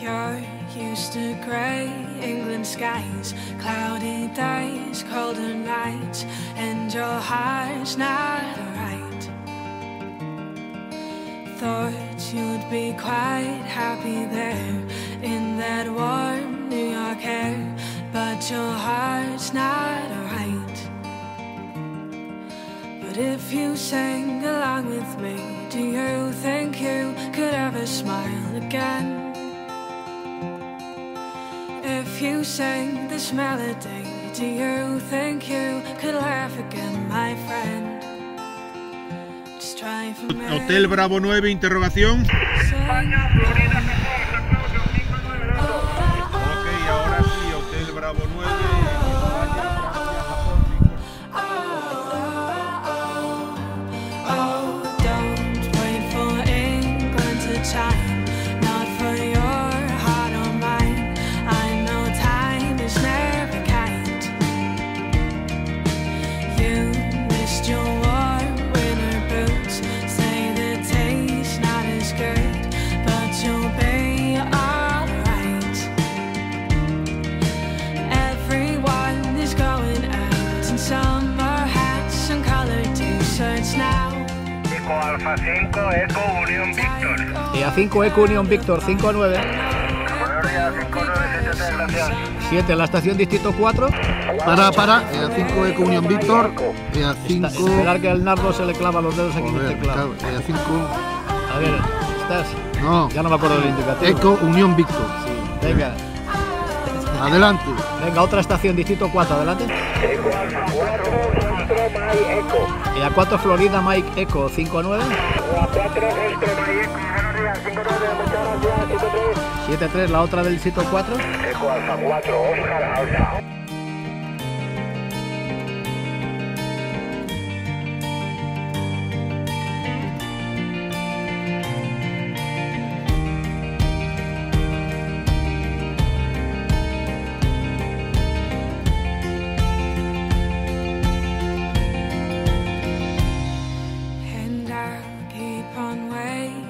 You're used to grey England skies, cloudy days, colder nights, and your heart's not alright. Thought you'd be quite happy there, in that warm New York air, but your heart's not alright. But if you sang along with me, do you think you could ever smile again? If you sang this melody, do you think you could laugh again, my friend? Just try for me. Hotel Bravo 9, interrogación. España, Florida, Claudio 592. Ok, ahora sí, Hotel Bravo 9. Oh, don't wait for England to chime, not for your heart or mine. I know time is never kind. You missed your warm winter boots, say the taste not as good, but you'll be alright. Everyone is going out in summer hats and colored t-shirts now. Eco Alfa 5, Eco Unión Víctor. Y a 5 Eco Unión Víctor, 5-9. Buenos días, 5-9, gracias. 7, la estación Distrito 4. Para, a 5 Eco Unión Víctor. A 5. Esperar que el Nardo se le clava los dedos aquí en el teclado. A 5. A ver, ¿estás? No. Ya no me acuerdo del indicativo. Eco Unión Víctor. Sí, venga. Adelante. Venga, otra estación Distrito 4, adelante. Eco Alfa 4. Mike Eco. Y a 4 Florida Mike Eco, 5-9. A 4 Eco Mike Eco, buenos días, 5-9, muchas gracias, 7-3. 7-3, la otra del distrito 4. Eco Alfa 4, Oscar Alfa. Keep on waiting.